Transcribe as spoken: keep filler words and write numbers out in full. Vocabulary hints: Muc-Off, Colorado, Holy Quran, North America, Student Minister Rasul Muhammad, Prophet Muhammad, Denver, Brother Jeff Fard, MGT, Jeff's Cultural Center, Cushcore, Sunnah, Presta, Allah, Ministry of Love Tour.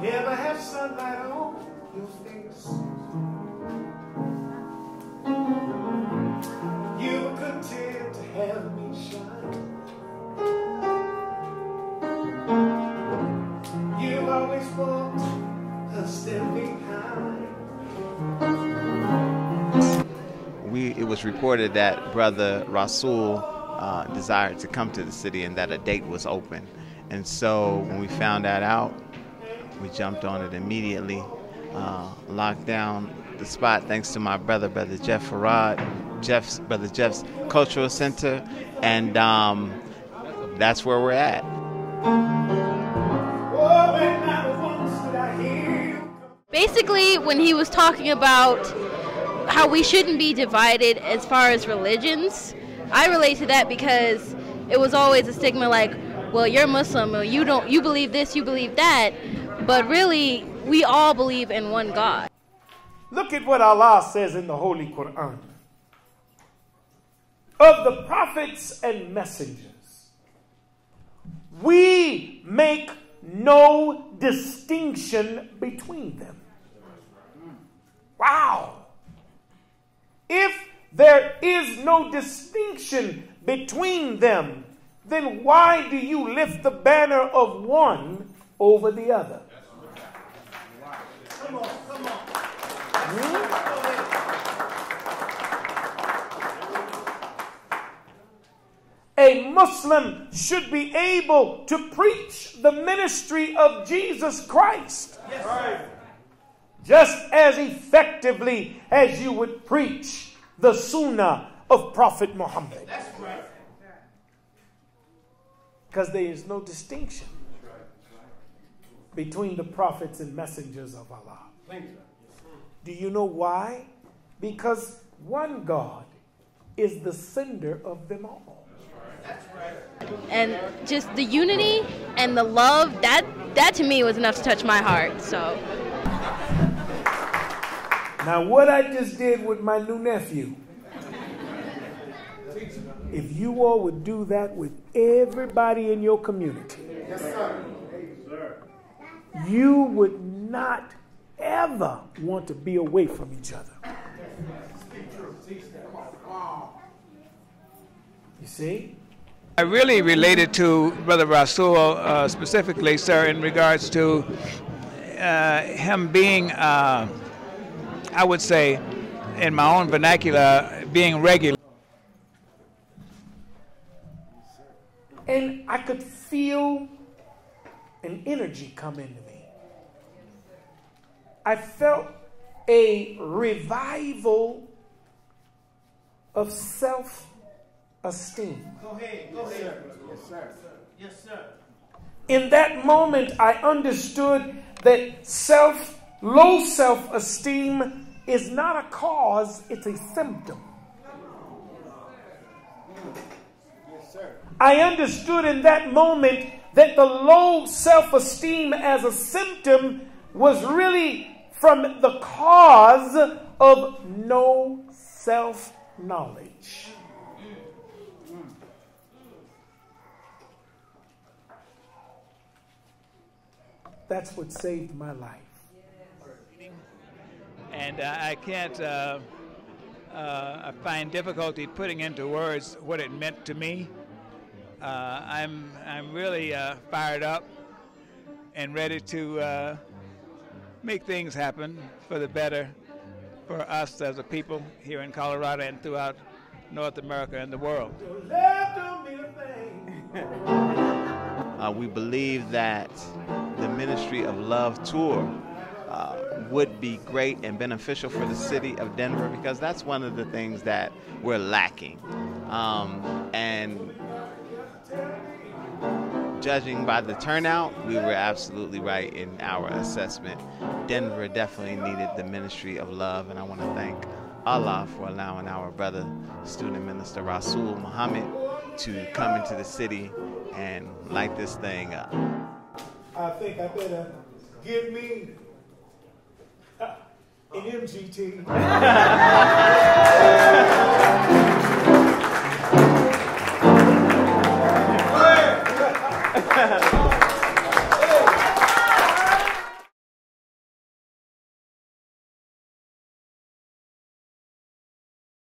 Never have sunlight on your face. You were content to have me shine. You always walked a step behind. We, it was reported that Brother Rasul uh, desired to come to the city and that a date was open. And so when we found that out, we jumped on it immediately, uh, locked down the spot thanks to my brother, Brother Jeff Fard, Jeff's, Brother Jeff's Cultural Center, and um, that's where we're at. Basically, when he was talking about how we shouldn't be divided as far as religions, I relate to that because it was always a stigma like, well, you're Muslim, or you don't, you believe this, you believe that. But really, we all believe in one God. Look at what Allah says in the Holy Quran. Of the prophets and messengers, we make no distinction between them. Wow! If there is no distinction between them, then why do you lift the banner of one over the other? Come on, come on. Hmm? A Muslim should be able to preach the ministry of Jesus Christ. Yes, sir. Just as effectively as you would preach the Sunnah of Prophet Muhammad. That's right. Because there is no distinction between the prophets and messengers of Allah. Do you know why? Because one God is the sender of them all. And just the unity and the love, that, that to me was enough to touch my heart. So. Now what I just did with my new nephew, if you all would do that with everybody in your community, yes, sir. You would not ever want to be away from each other. You see? I really related to Brother Rasul uh, specifically, sir, in regards to uh, him being, uh, I would say, in my own vernacular, being regular. And I could feel an energy come into me. I felt a revival of self-esteem. Go ahead, go ahead. Yes, sir. Yes, sir. In that moment, I understood that self, low self-esteem is not a cause, it's a symptom. Yes, sir. I understood in that moment that the low self-esteem as a symptom was really from the cause of no self-knowledge. That's what saved my life. And uh, I can't uh, uh, find difficulty putting into words what it meant to me. Uh, I'm, I'm really uh, fired up and ready to uh, make things happen for the better for us as a people here in Colorado and throughout North America and the world. Uh, we believe that the Ministry of Love Tour uh, would be great and beneficial for the city of Denver because that's one of the things that we're lacking. Um, and judging by the turnout, we were absolutely right in our assessment. Denver definitely needed the Ministry of Love, and I want to thank Allah for allowing our brother, Student Minister Rasul Muhammad, to come into the city and light this thing up. I think I better give me an M G T. Yeah.